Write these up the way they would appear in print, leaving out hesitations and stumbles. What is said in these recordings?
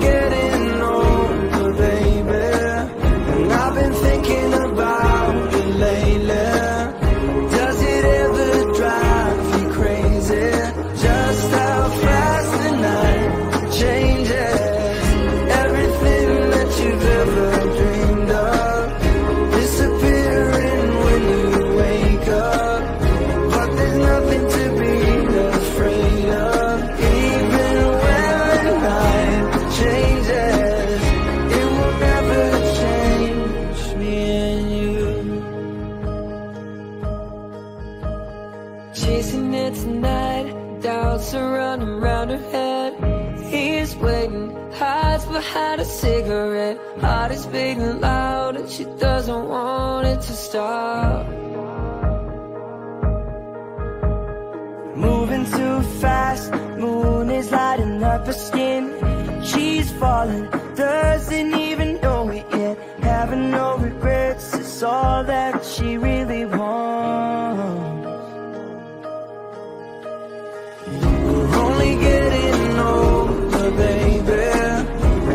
Getting older, baby, and I've been thinking about it lately. Does it ever drive you crazy, just how fast the night changes? Everything that you've ever dreamed of disappearing when you wake up. But there's nothing to be afraid of, even when the night changes, it will never change me and you. Chasing it tonight, doubts are running round her head. He's waiting, hides behind a cigarette. Heart is big and loud and she doesn't want it to stop. Moving too fast, moon is lighting up her skin. She's falling, doesn't even know it yet. Having no regrets is all that she really wants. We're only getting older, baby,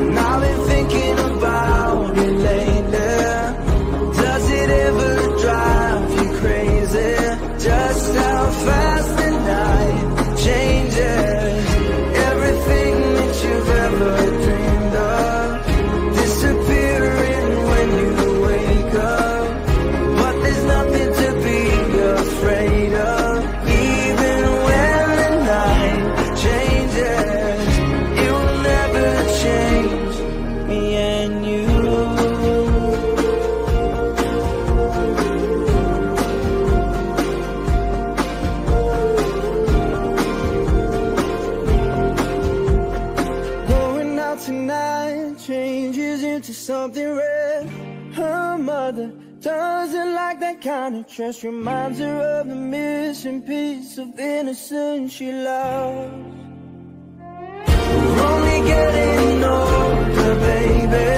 and I've been thinking about it lately. Does it ever drive you crazy, just how fast the night changes? Something red. Her mother doesn't like that kind of dress. Reminds her of the missing piece of innocence she loves. We're only getting older, baby.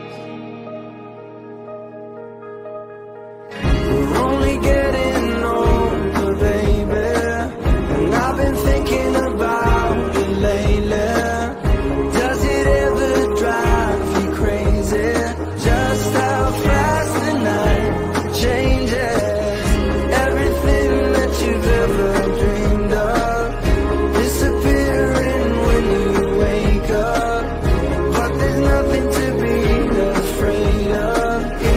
Getting older, baby, and I've been thinking about you lately. Does it ever drive you crazy, just how fast the night changes? Everything that you've ever dreamed of disappearing when you wake up. But there's nothing to be afraid of,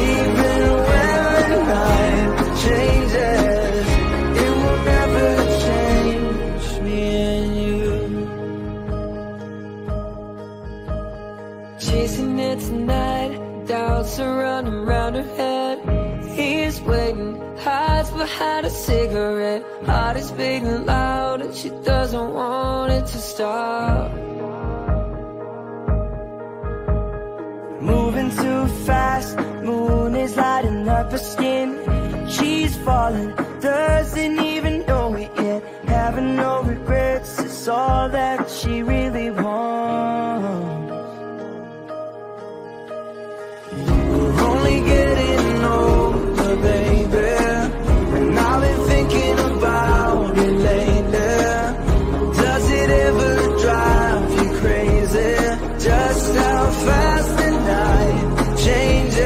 even when the night changes, it will never change me and you. Chasing it tonight, doubts are running round her head. He's waiting, hides behind a cigarette. Heart is beating loud and she doesn't want it to stop. Moving too fast, moon is lighting up her skin. She's falling, doesn't even know it yet. Having no regrets is all that she really wants. We're only getting older, baby, and I've been thinking about it lately. Does it ever drive you crazy, just how fast the night changes?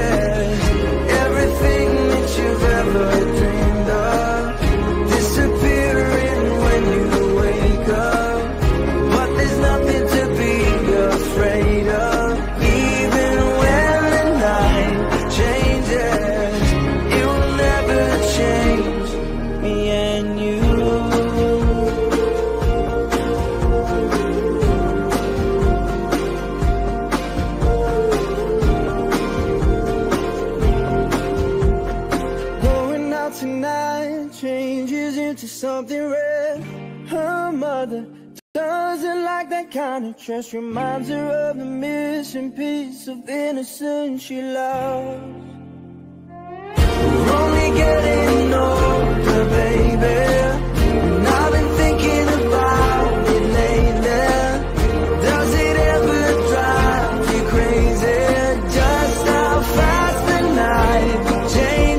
Something red. Her mother doesn't like that kind of trust. Reminds her of the missing piece of innocence she loves. We're only getting older, baby, and I've been thinking about it lately. Does it ever drive you crazy, just how fast the night changes?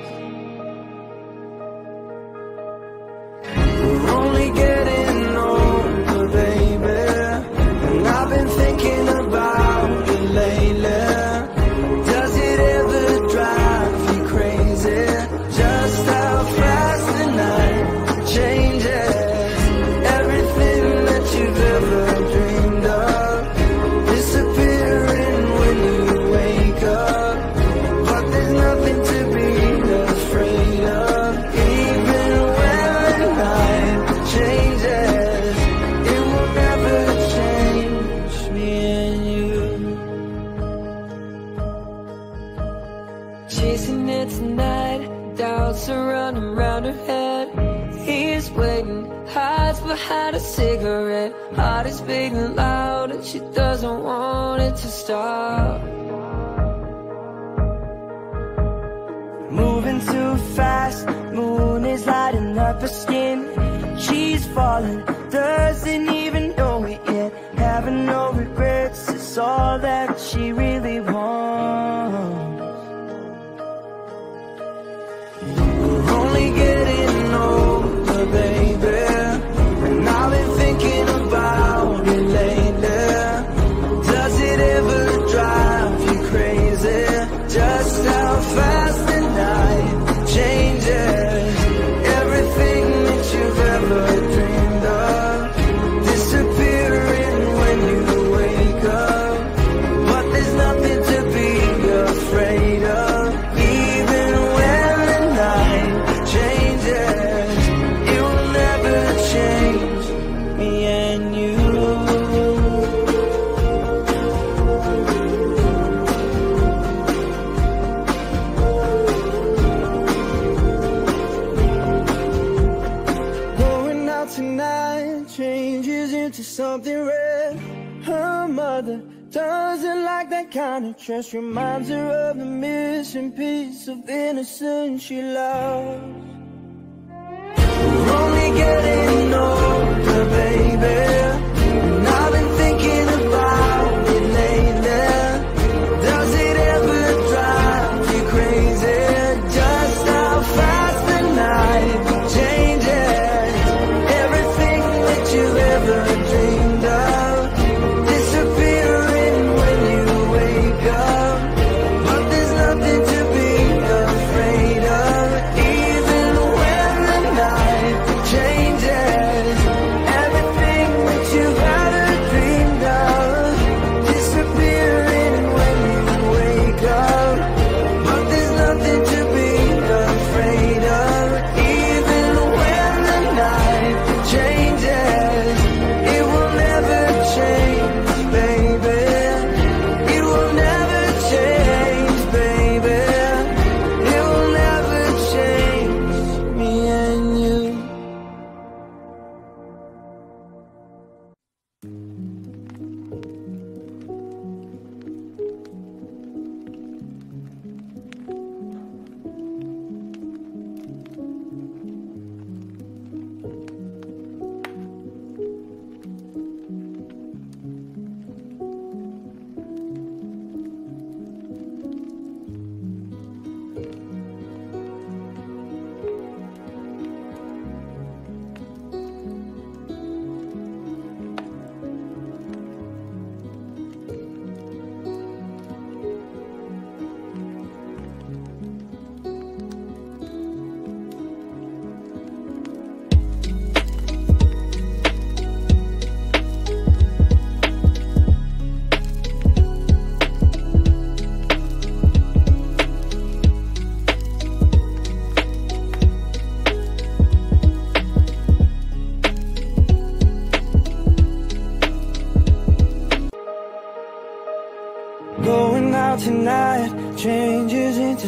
We're only getting older, baby, and I've been thinking about it lately. Does it ever drive you crazy, just how fast the night changes? Everything that you've ever dreamed of disappearing when you wake up. But there's nothing to be afraid of, even when the night changes. It will never change me and you. Chasing it tonight, doubts are running round her head. He's waiting, hides behind a cigarette. Heart is big and loud, and she doesn't want it to stop. Moving too fast, moon is lighting up her skin. She's falling, doesn't even know it yet. Having no regrets is all that she really wants. We're only getting older, baby, and I've been thinking about it lately. Does it ever drive you crazy, just how fast the night changes? Everything that you've ever dreamed of disappearing when you wake up. But there's nothing to be afraid of, even when the night changes. It will never change me and you. Going out tonight changes into something red. Her mother doesn't like that kind of dress. Reminds her of the missing piece of innocence she loves. We're only getting older, baby, and I've been thinking about it lately. Does it ever drive you crazy, just how fast the night changes? Everything that you ever dreamed of disappearing when you wake up. But there's nothing to be afraid of, even when the night changes. Everything that you've ever dreamed of disappearing when you wake up. But there's nothing to be afraid of, even when the night changes. It will never change, baby. It will never change, baby. It will never change me and you. Going out tonight changes into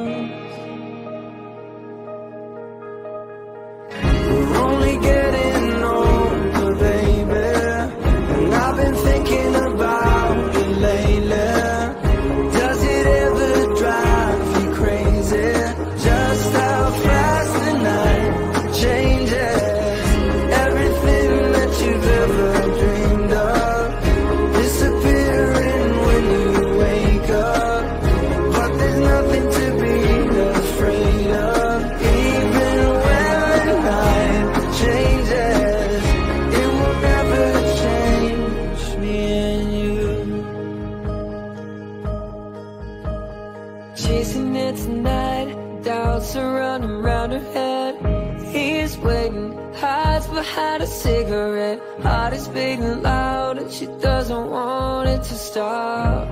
We're only getting older, baby, and I've been thinking about you lately. Does it ever drive you crazy, just how fast the night changes? Everything that you've ever dreamed of disappearing when you wake up. But there's nothing to be afraid of, even when the night changes. It will never change me and you. Chasing it tonight, doubts are running round her head. He's waiting, hides behind a cigarette. Heart is beating loud and she doesn't want it to stop.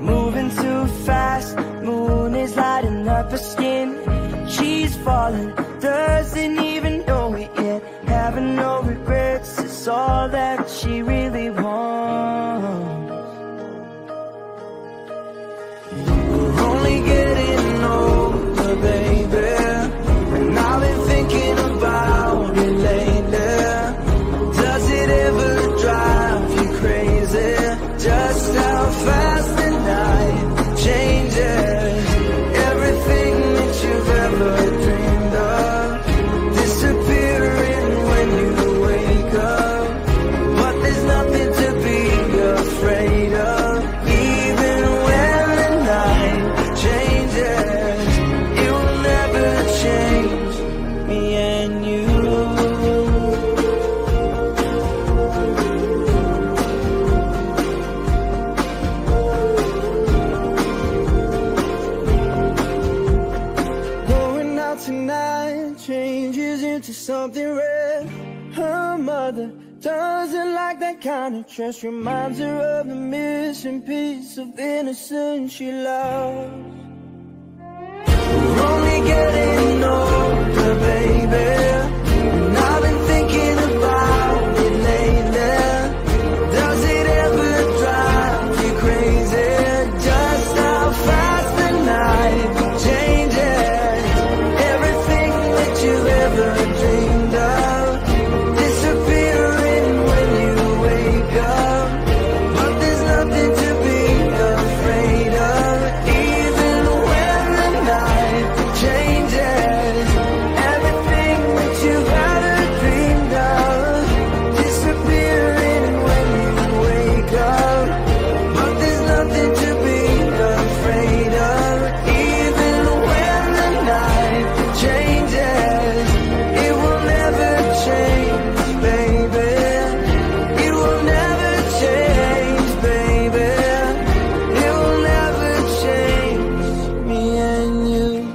Moving too fast, moon is lighting up her skin. She's falling, doesn't even know it yet. Having no regrets is all that she really wants. We're only getting older, baby, and I've been thinking about it lately. Does it ever drive you crazy, just how fast the night changes? Everything that you've ever dreamed of disappearing when you wake up. But there's nothing to be afraid of, even when the night changes. It will never change me and you. Going out tonight changes into something red. Her mother doesn't like that kind of trust. Reminds her of the missing piece of innocence she loves. We're only getting older, baby, and I've been thinking about it lately. Does it ever drive you crazy, just how fast the night changes? Everything that you ever dreamed of disappearing when you wake up. But there's nothing to be afraid of, even when the night changes. Everything that you've ever dreamed of disappearing when you wake up. But there's nothing to be afraid of, even when the night changes. It will never change, baby. It will never change, baby. It will never change me and you.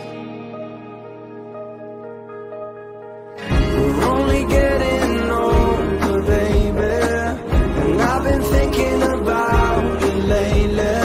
We're only getting older, baby, and I've been thinking about you lately.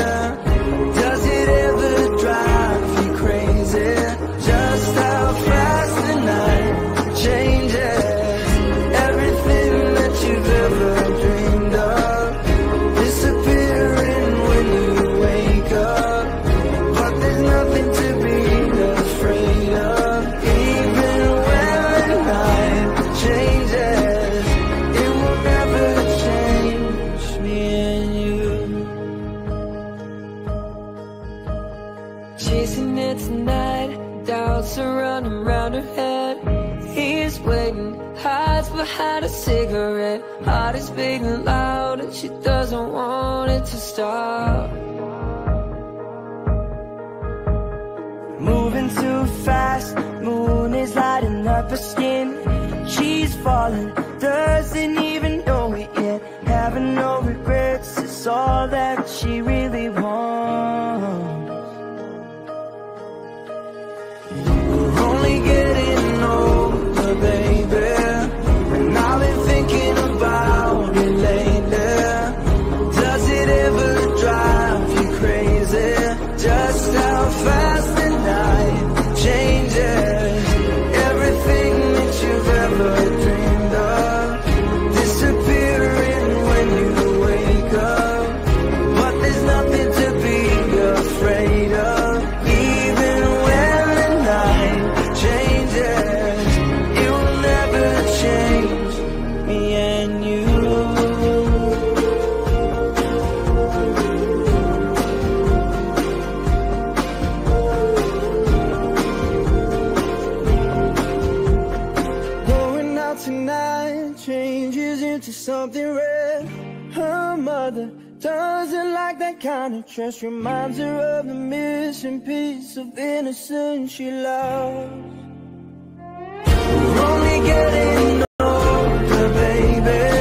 Had a cigarette, heart is big and loud, and she doesn't want it to stop. Moving too fast, moon is lighting up her skin. She's falling, doesn't even know it yet. Having no regrets is all that she really wants. We're only getting older, baby. Just reminds her of the missing piece of innocence she loves. We're only getting older, baby.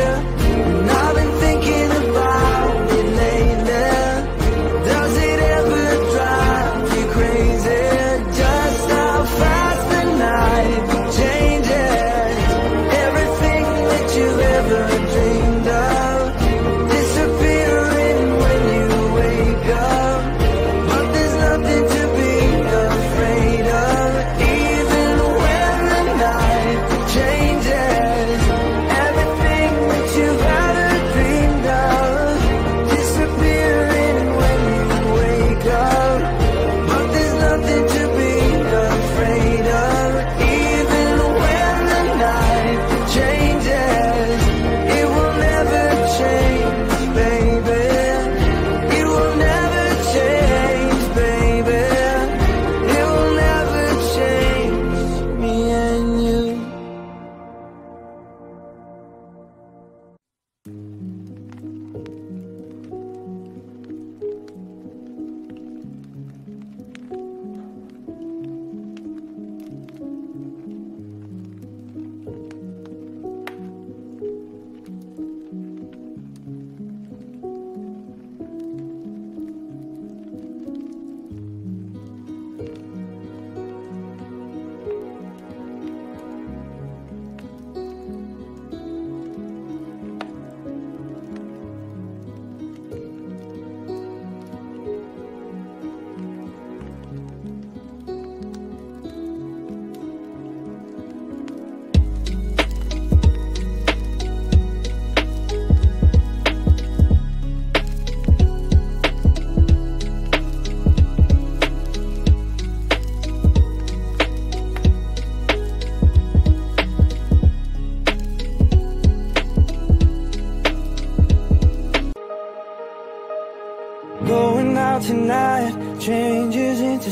Tonight changes into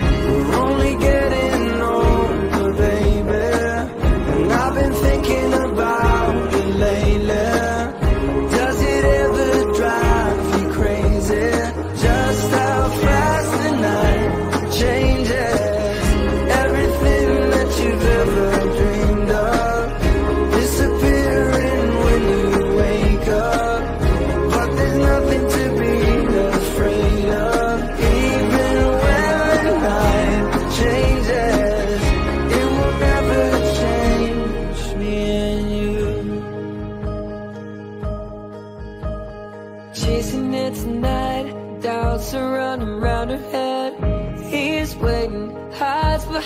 We're only getting older, baby, and I've been thinking about it lately.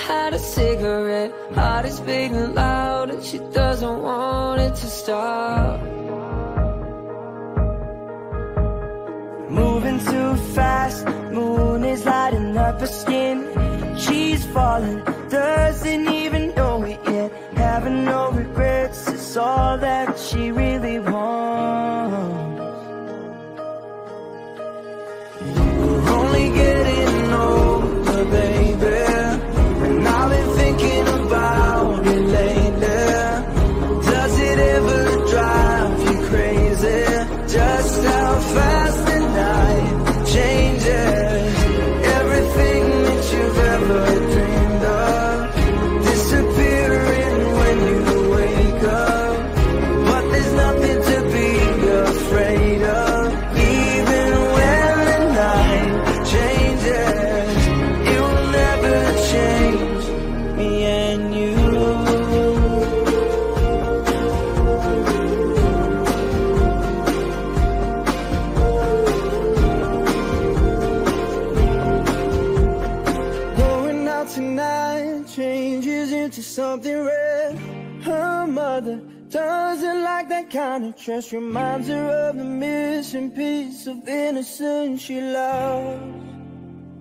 Had a cigarette, heart is big and loud, and she doesn't want it to stop. Moving too fast, moon is lighting up her skin. She's falling, doesn't even know it yet. Having no regrets is all that she really wants. We're only getting older, baby. I've been thinking about it lately. Does it ever drive you crazy? Just how fast the night changes. Everything that you've ever dreamed of disappearing when you wake up. But there's nothing to be afraid of. Even when the night changes, it will never change. Something red. Her mother doesn't like that kind of trust. Reminds her of the missing piece of innocence she loves.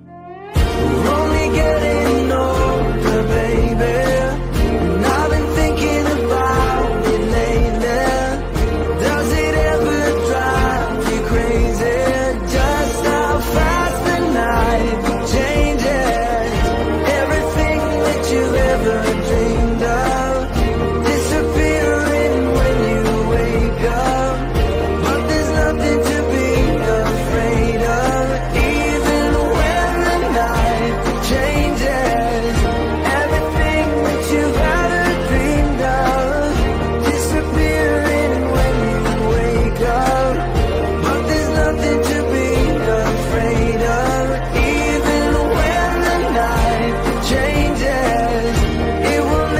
We're only getting older, baby, and I've been thinking about it lately. Does it ever drive you crazy? Just how fast the night changes. You ever dreamed of disappearing when you wake up? But there's nothing to be afraid of. Even when the night changes, everything that you've ever dreamed of disappearing when you wake up. But there's nothing to be afraid of. Even when the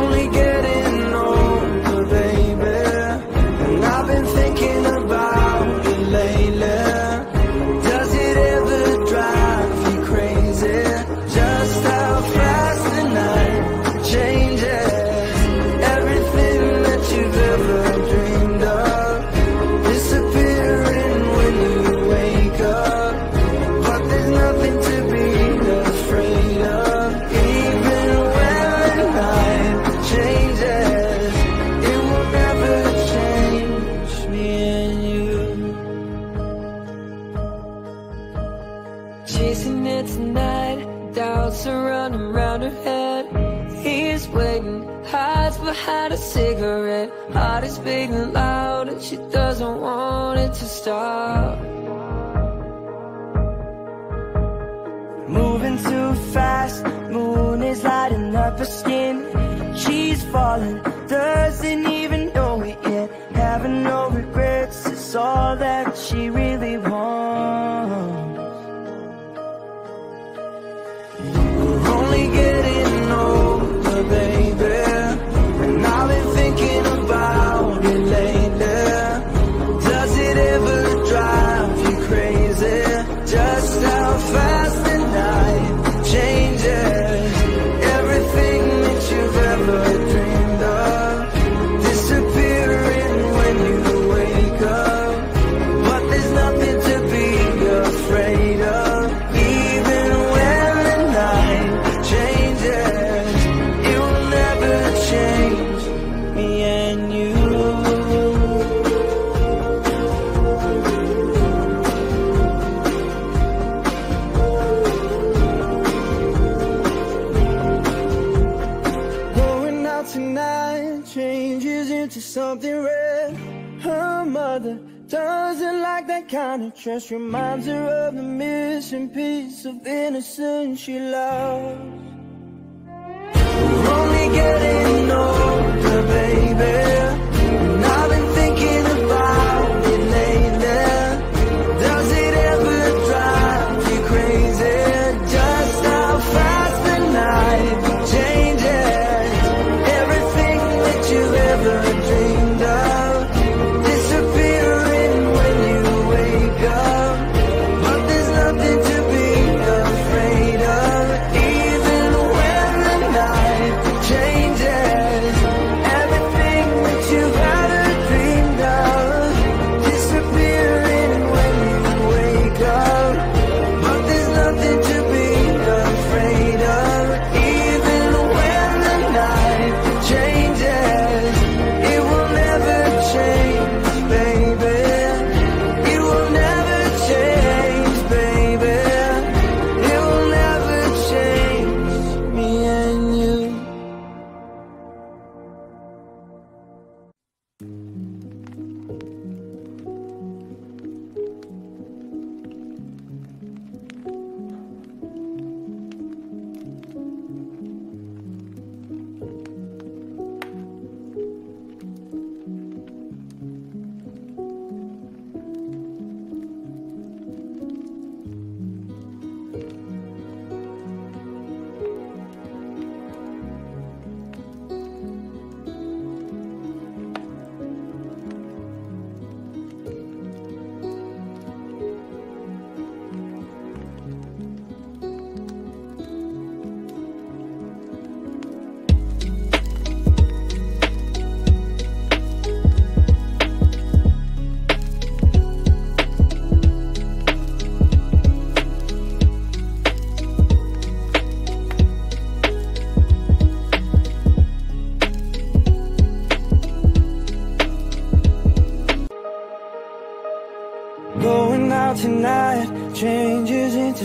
only getting older, baby, and I've been thinking about you lately. Does it ever drive you crazy, just how fast the night changes? Chasing it tonight, doubts are running round her head. He's waiting, hides behind a cigarette. Heart is beating loud and she doesn't want it to stop. Moving too fast, moon is lighting up her skin. She's falling, doesn't even know it yet. Having no regrets is all that she really wants. Getting older, baby, and I've been thinking about it lately. Does it ever drive you crazy, just how fast the night changes? Everything that you've ever dreamed of disappearing when you wake up. But there's nothing to be afraid of, even when the night changes, it will never change me and you. Going out tonight changes into something red. Her mother doesn't like that kind of trust, reminds her of the missing piece of innocence she loves. We're only getting older, baby, and I've been thinking about it lately. Does it ever drive you crazy, just how fast the night changes? Everything that you ever dreamed of disappearing when you wake up. But there's nothing to be afraid of, even when the night changes. Everything that you've ever dreamed of disappearing when you wake up. But there's nothing to be afraid of, even when the night changes. It will never change, baby. It will never change, baby. It will never change me and you. Going out tonight changes into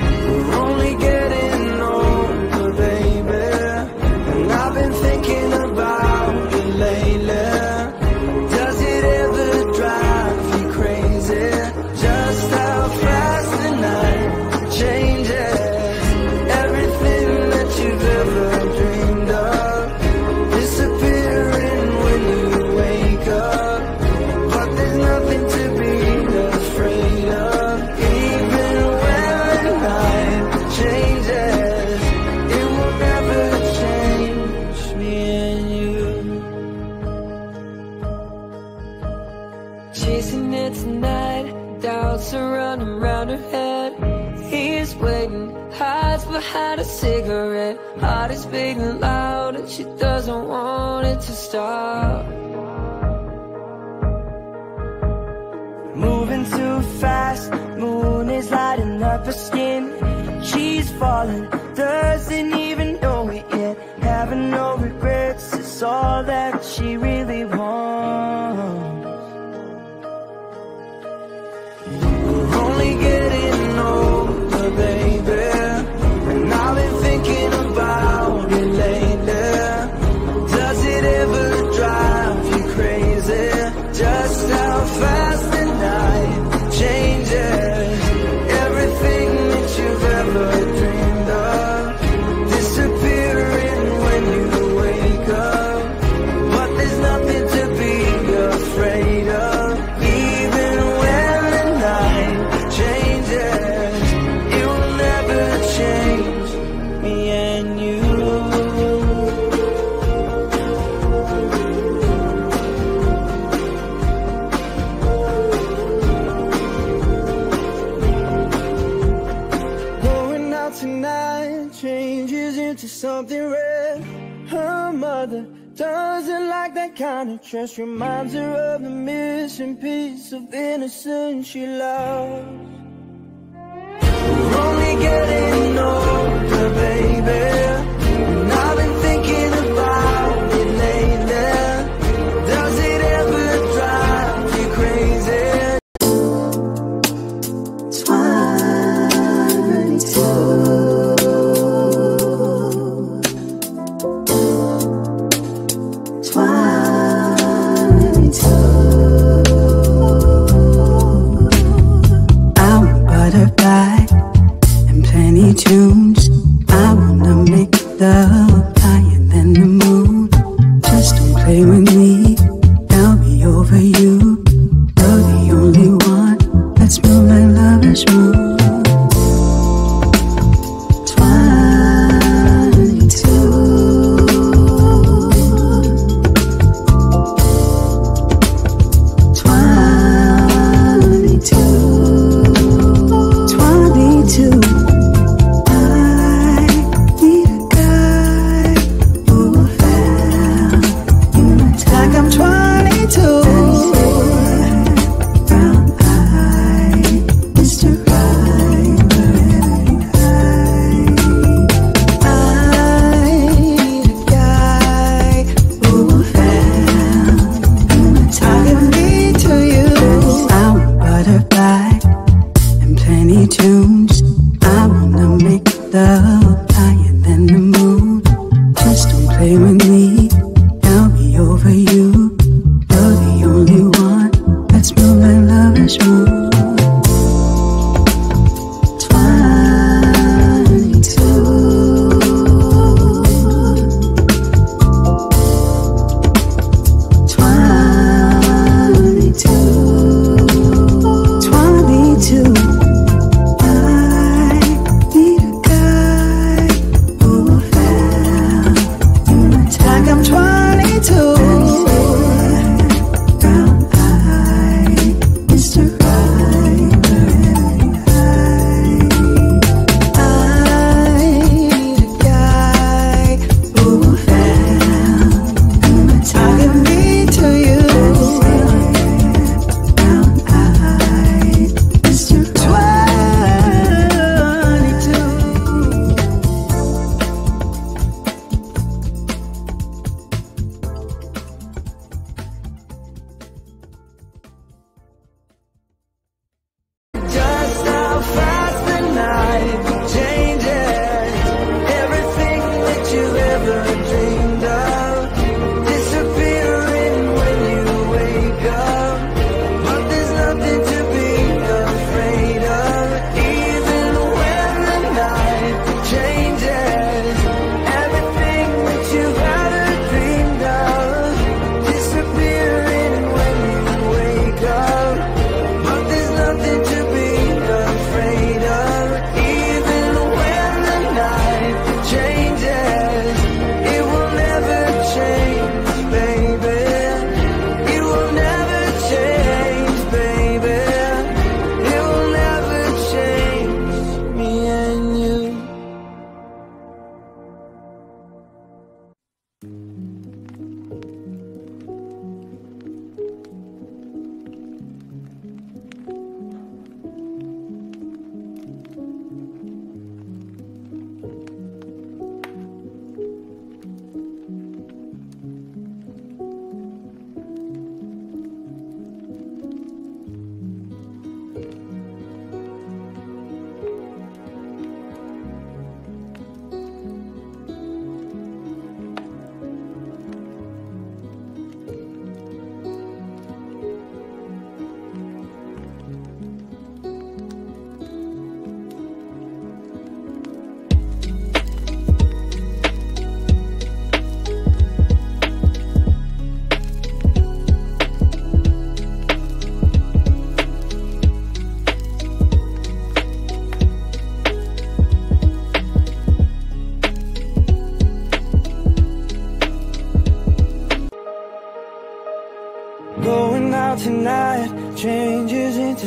We're only getting older, baby, and I've been thinking about you lately. Does it ever drive you crazy, just how fast the night changes? Everything that you've ever dreamed of disappearing when you wake up. But there's nothing to be afraid of, even when the night changes. It will never change me and you. Chasing it tonight, doubts are running round her head. He's waiting, hides behind a cigarette. Heart is big and loud, and she doesn't want it to stop. Moving too fast, moon is lighting up her skin. She's falling, doesn't even know it yet. Having no regrets is all that she really wants. We're only getting older, baby, and I've been thinking about it lately. Does it ever drive you crazy, just how fast the night changes? Everything that you've ever dreamed of disappearing when you wake up. But there's nothing to be afraid of. Something red. Her mother doesn't like that kind of trust. Reminds her of the missing piece of innocence she loves. We're only getting older, baby, and I've been thinking about it lately. Does it ever drive you crazy? 22. Tunes. I wanna make love higher than the moon. Just don't play with me, I'll be over you. You're the only one that's move like lovers move. Going out tonight changes into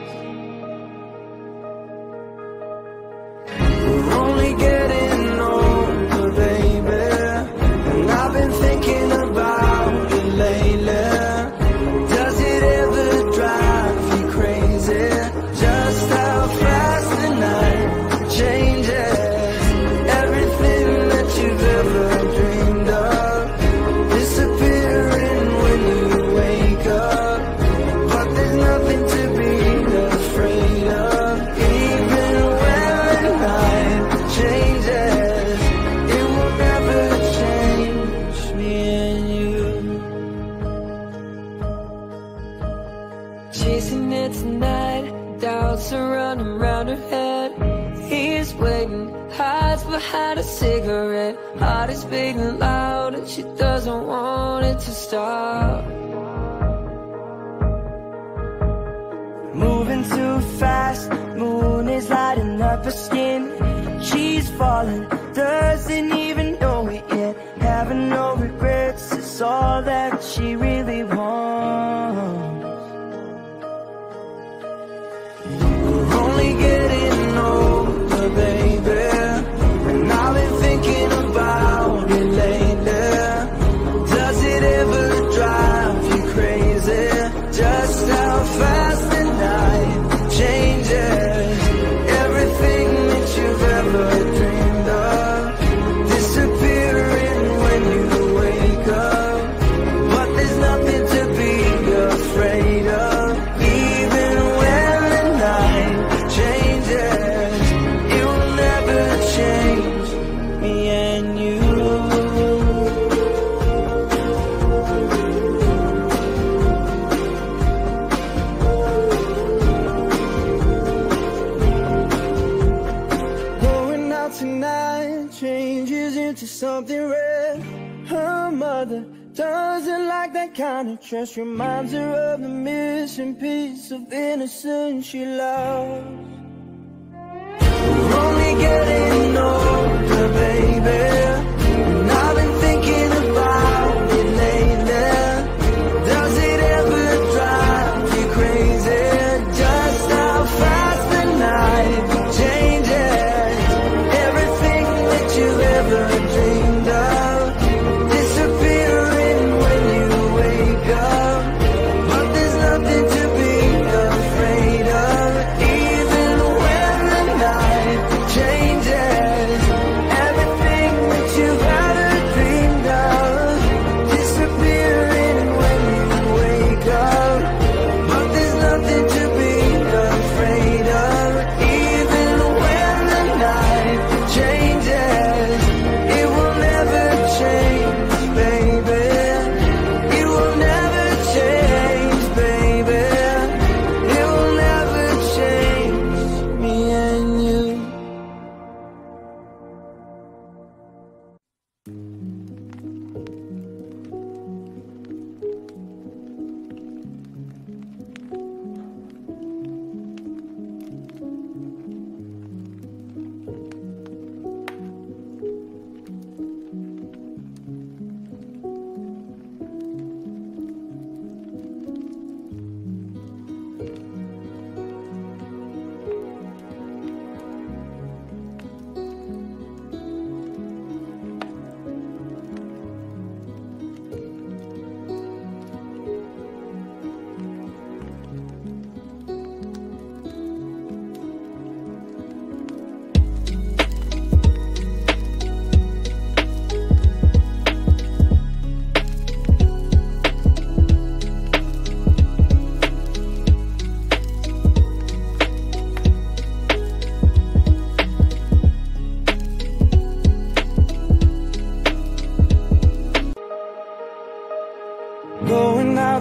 Chasing it tonight, doubts are running round her head. He's waiting, hides behind a cigarette. Heart is big and loud and she doesn't want it to stop. Moving too fast, moon is lighting up her skin. She's falling, doesn't even know it yet. Having no regrets is all that she really wants. Changes into something red. Her mother doesn't like that kind of trust. Reminds her of the missing piece of innocence she loves. We're only getting older, baby, and I've been thinking about it lately. Does it ever drive you crazy? Just how fast the night changes.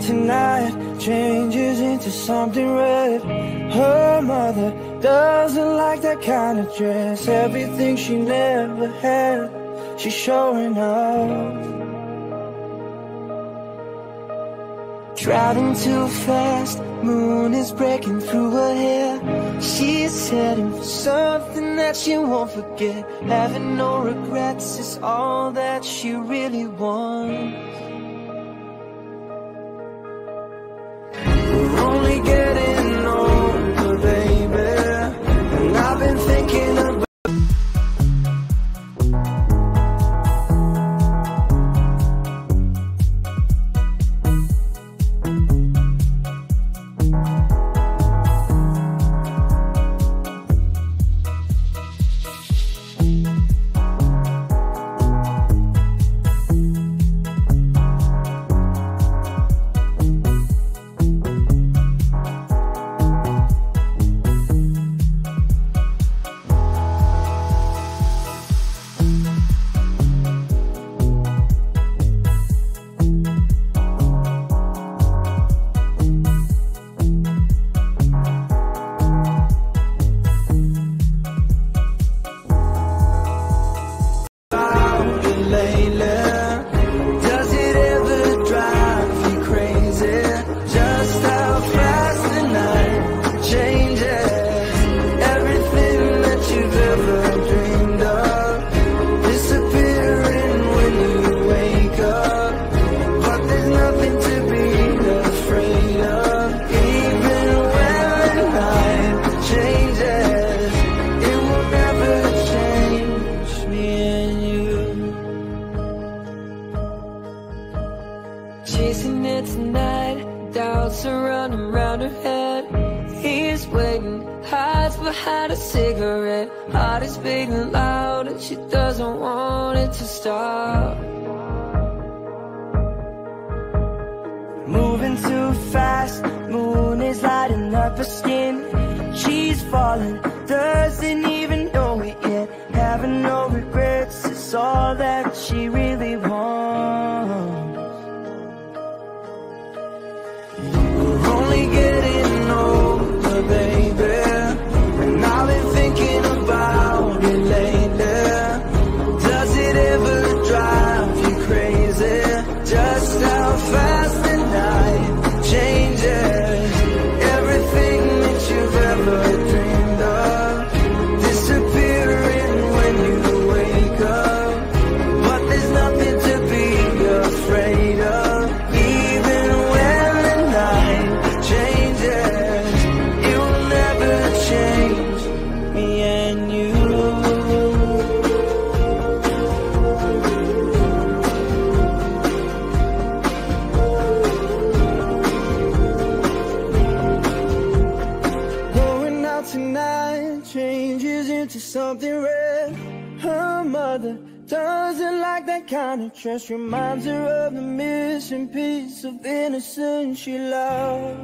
Tonight changes into something red. Her mother Doesn't like that kind of dress. Everything she never had, she's showing off. Driving too fast, moon is breaking through her hair. She's heading for something that she won't forget. Having no regrets is all that she really wants. We're only getting older, baby, and I've been thinking about. Just reminds her of the missing piece of innocence she lost.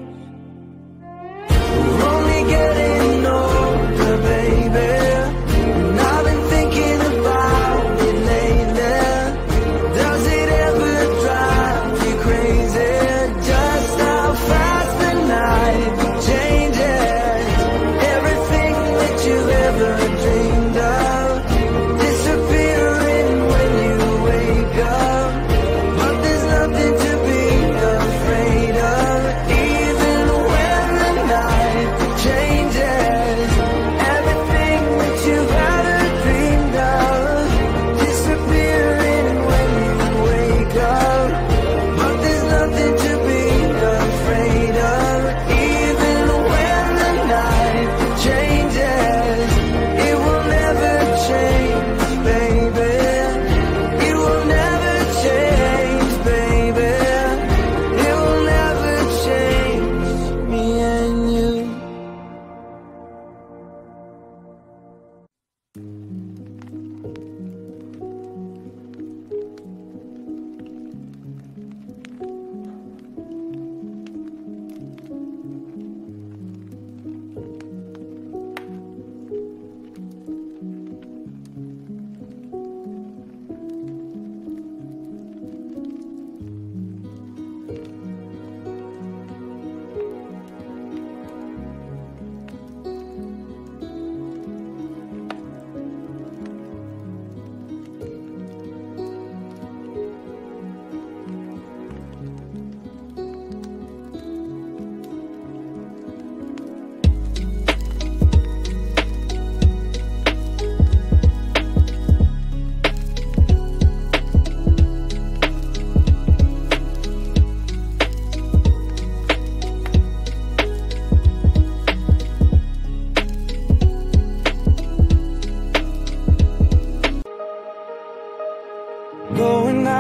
We're only getting older, baby, and I've been thinking about it lately. Does it ever drive you crazy? Just how fast the night changes. Everything that you ever dreamed of. Yeah.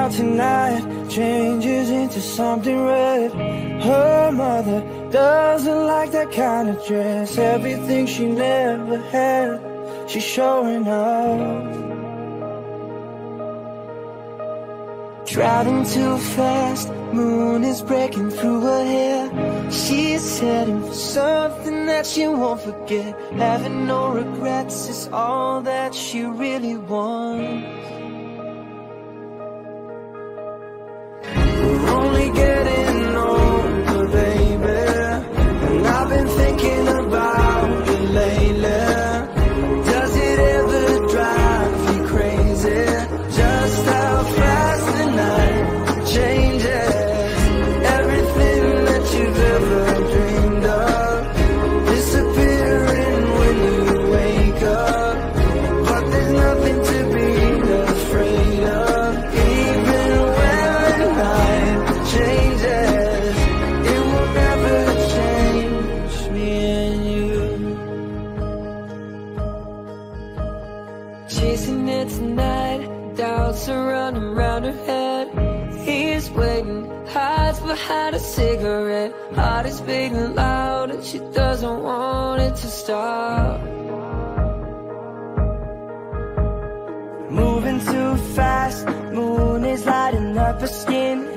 how tonight changes into something red. Her mother doesn't like that kind of dress. Everything she never had, she's showing up. Driving too fast, moon is breaking through her hair. She's heading for something that she won't forget. Having no regrets is all that she really wants. We're only getting older, baby, and I've been thinking about you lately. Does it ever drive you crazy, just how fast the night changes? Everything that you've ever dreamed of disappearing when you wake up. But there's nothing to be afraid of, even when the night changes. It will never change me and you. Chasing it tonight, doubts are running round her head. He's waiting, hides behind a cigarette. Heart is beating loud and she doesn't want it to stop. Moving too fast, moon is lighting up her skin.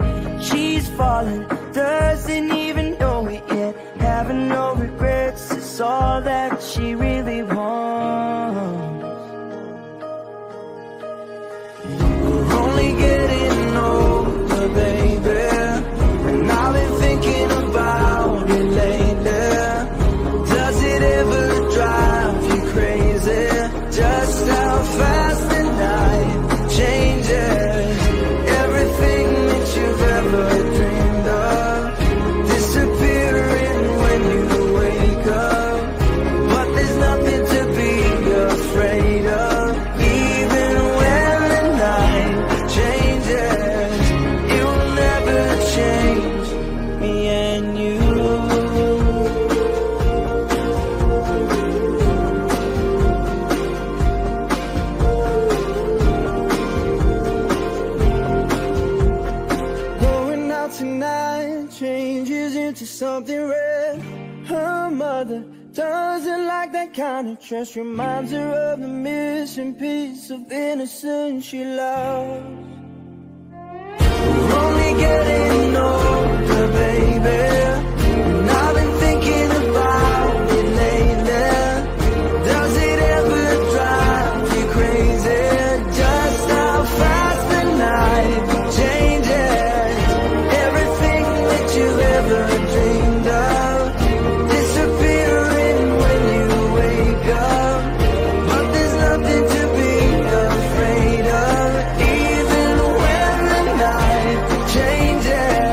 She's falling, doesn't even know it yet. Having no regrets is all that she really wants. We're only getting older, baby, and I've been thinking about it lately. Does it ever drive you crazy, just how fast the night changes? Everything that you've ever dreamed of disappearing when you wake up. But there's nothing to be afraid of, even when the night changes. It will never change me and you. Something red. Her mother doesn't like that kind of trust. Reminds her of the missing piece of innocence she loves. We're only getting older, baby, and I've been thinking about it lately. Does it ever drive you crazy, just how fast the night changes? Everything that you ever dreamed of disappearing when you wake up. But there's nothing to be afraid of, even when the night changes.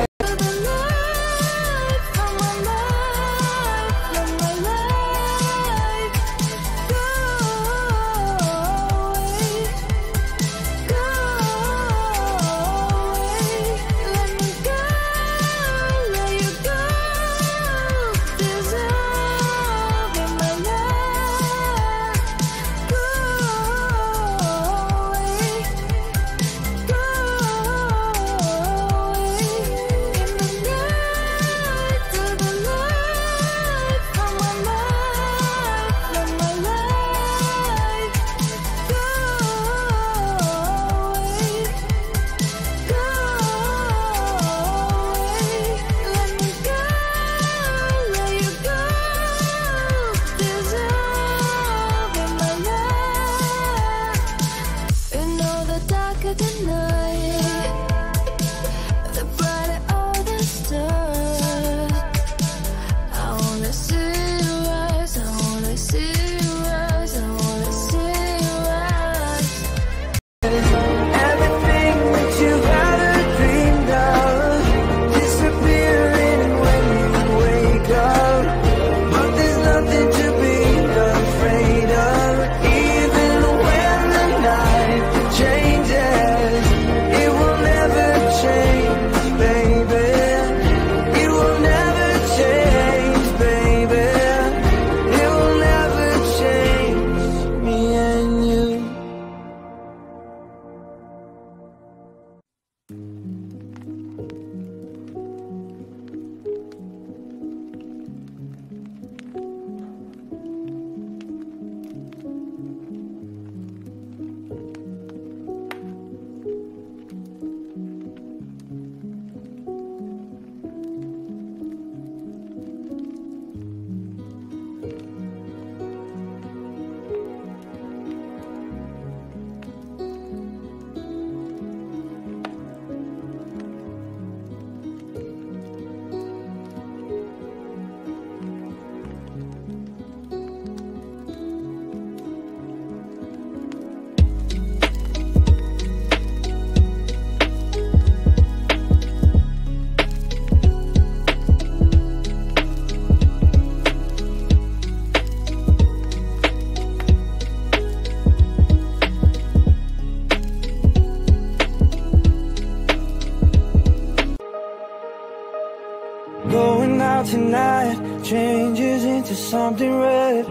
into something red.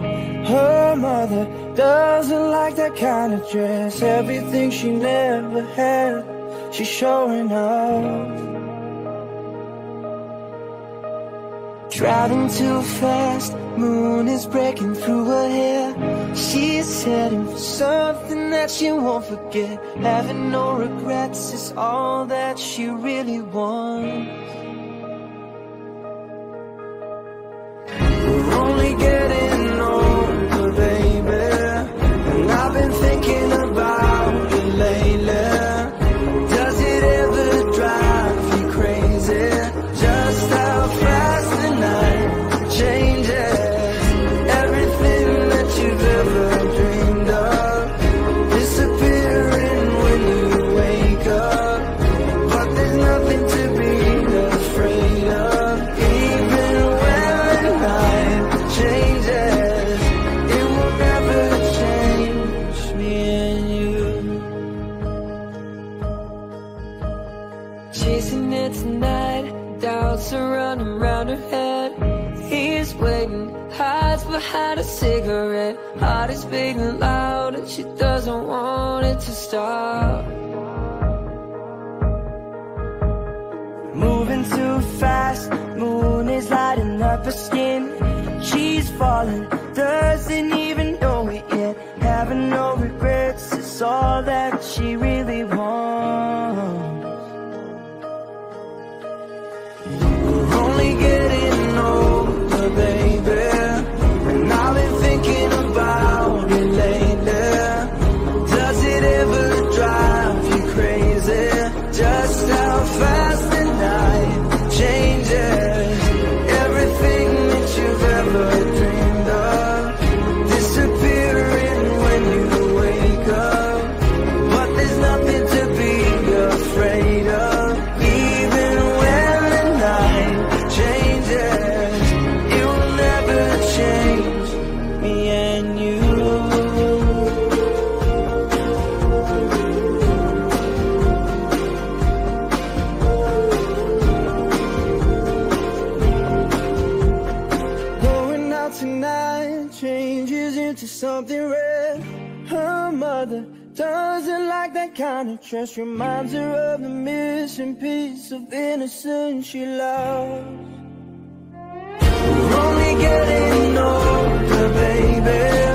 Her mother doesn't like that kind of dress. Everything she never had, she's showing off. Driving too fast, moon is breaking through her hair. She's heading for something that she won't forget. Having no regrets is all that she really wants. Getting older, baby, and I've been thinking about you lately. Does it ever drive you crazy, just how fast the night changes? Everything that you've ever dreamed of disappearing when you wake up. But there's nothing to be afraid of, even when the night changes. It will never change me and you. Chasing it tonight, doubts are running round her head. He's waiting, hides behind a cigarette. Heart is big and loud and she doesn't want it to stop. Moving too fast, moon is lighting up her skin. She's falling, doesn't even know it yet. Having no regrets is all that she really wants. We're only getting older, baby, and I've been thinking about it lately. Does it ever drive you crazy, just how fast the night changes? Something red. Her mother doesn't like that kind of dress. Reminds her of the missing piece of innocence she lost. We're only getting older, baby.